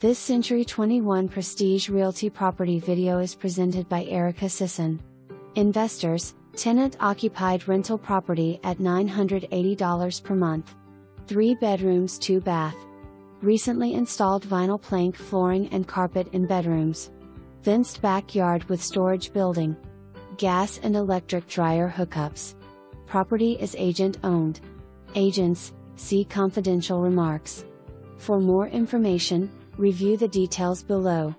This Century 21 Prestige Realty property video is presented by Erika Sisson Investors, tenant-occupied rental property at $980 per month. 3 bedrooms, 2 bath. Recently installed vinyl plank flooring and carpet in bedrooms. Fenced backyard with storage building. Gas and electric dryer hookups. Property is agent-owned. Agents, see confidential remarks. For more information, review the details below.